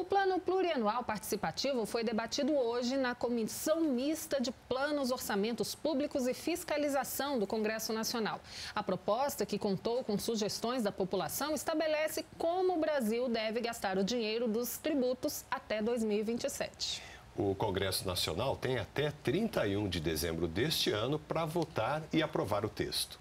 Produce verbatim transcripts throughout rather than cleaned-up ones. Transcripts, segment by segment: O Plano Plurianual Participativo foi debatido hoje na Comissão Mista de Planos, Orçamentos Públicos e Fiscalização do Congresso Nacional. A proposta, que contou com sugestões da população, estabelece como o Brasil deve gastar o dinheiro dos tributos até dois mil e vinte e sete. O Congresso Nacional tem até trinta e um de dezembro deste ano para votar e aprovar o texto.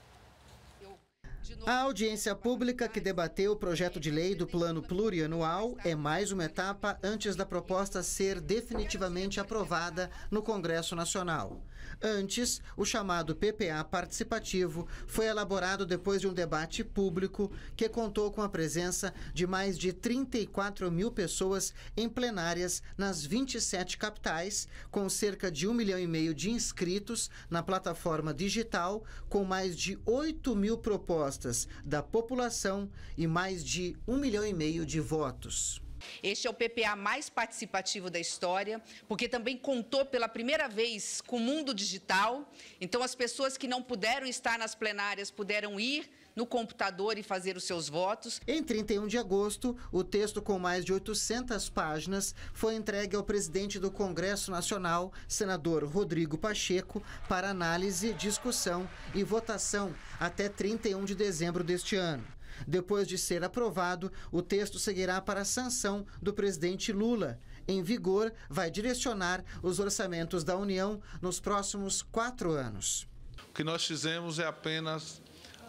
A audiência pública que debateu o projeto de lei do Plano Plurianual é mais uma etapa antes da proposta ser definitivamente aprovada no Congresso Nacional. Antes, o chamado P P A participativo foi elaborado depois de um debate público que contou com a presença de mais de trinta e quatro mil pessoas em plenárias nas vinte e sete capitais, com cerca de um milhão e meio de inscritos na plataforma digital, com mais de oito mil propostas da população e mais de um milhão e meio de votos. Este é o P P A mais participativo da história, porque também contou pela primeira vez com o mundo digital. Então, as pessoas que não puderam estar nas plenárias puderam ir no computador e fazer os seus votos. Em trinta e um de agosto, o texto com mais de oitocentas páginas foi entregue ao presidente do Congresso Nacional, senador Rodrigo Pacheco, para análise, discussão e votação até trinta e um de dezembro deste ano. Depois de ser aprovado, o texto seguirá para a sanção do presidente Lula. Em vigor, vai direcionar os orçamentos da União nos próximos quatro anos. O que nós fizemos é apenas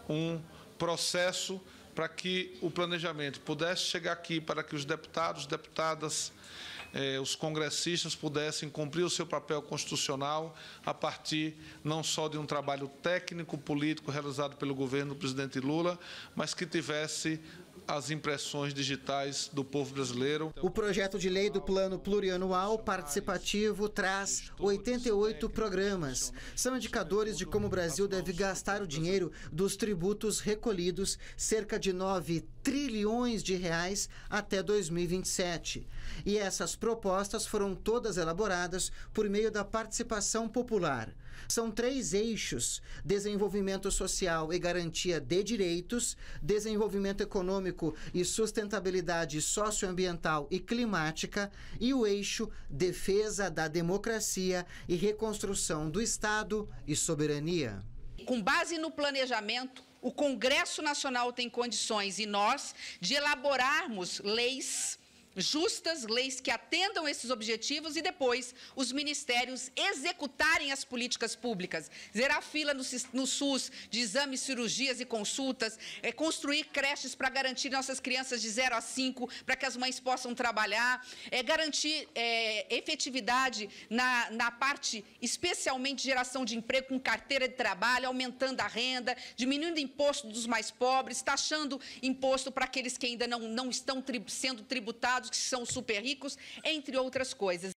um processo para que o planejamento pudesse chegar aqui, para que os deputados, deputadas, eh, os congressistas pudessem cumprir o seu papel constitucional a partir não só de um trabalho técnico, político realizado pelo governo do presidente Lula, mas que tivesse as impressões digitais do povo brasileiro. O projeto de lei do Plano Plurianual Participativo traz oitenta e oito programas. São indicadores de como o Brasil deve gastar o dinheiro dos tributos recolhidos, cerca de nove trilhões de reais até dois mil e vinte e sete. E essas propostas foram todas elaboradas por meio da participação popular. São três eixos: desenvolvimento social e garantia de direitos, desenvolvimento econômico e sustentabilidade socioambiental e climática, e o eixo defesa da democracia e reconstrução do Estado e soberania. Com base no planejamento, o Congresso Nacional tem condições, e nós, de elaborarmos leis justas, leis que atendam esses objetivos, e depois os ministérios executarem as políticas públicas. Zerar fila no, no SUS de exames, cirurgias e consultas, é, construir creches para garantir nossas crianças de zero a cinco, para que as mães possam trabalhar, é, garantir é, efetividade na, na parte, especialmente geração de emprego, com carteira de trabalho, aumentando a renda, diminuindo o imposto dos mais pobres, taxando imposto para aqueles que ainda não, não estão tri, sendo tributados, que são super ricos, entre outras coisas.